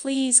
Please